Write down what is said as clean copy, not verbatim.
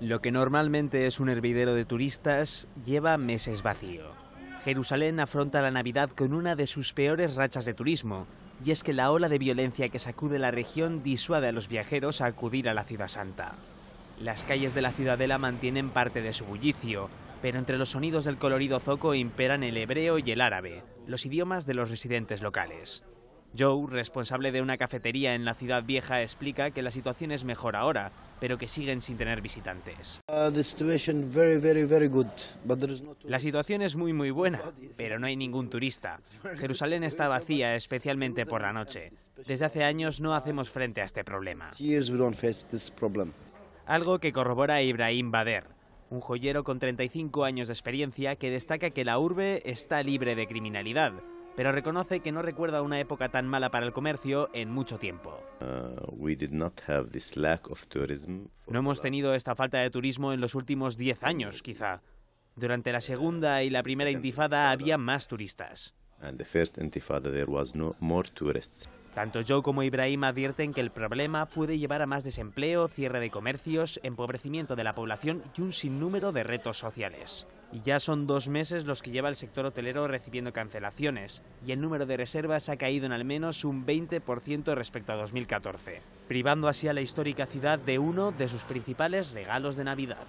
Lo que normalmente es un hervidero de turistas lleva meses vacío. Jerusalén afronta la Navidad con una de sus peores rachas de turismo, y es que la ola de violencia que sacude la región disuade a los viajeros a acudir a la Ciudad Santa. Las calles de la ciudadela mantienen parte de su bullicio, pero entre los sonidos del colorido zoco imperan el hebreo y el árabe, los idiomas de los residentes locales. Joe, responsable de una cafetería en la ciudad vieja, explica que la situación es mejor ahora, pero que siguen sin tener visitantes. La situación es muy buena, pero no hay ningún turista. Jerusalén está vacía, especialmente por la noche. Desde hace años no hacemos frente a este problema. Algo que corrobora Ibrahim Bader, un joyero con 35 años de experiencia que destaca que la urbe está libre de criminalidad, pero reconoce que no recuerda una época tan mala para el comercio en mucho tiempo. No hemos tenido esta falta de turismo en los últimos 10 años, quizá. Durante la segunda y la primera intifada había más turistas. Tanto Joe como Ibrahim advierten que el problema puede llevar a más desempleo, cierre de comercios, empobrecimiento de la población y un sinnúmero de retos sociales. Y ya son 2 meses los que lleva el sector hotelero recibiendo cancelaciones, y el número de reservas ha caído en al menos un 20% respecto a 2014, privando así a la histórica ciudad de uno de sus principales regalos de Navidad.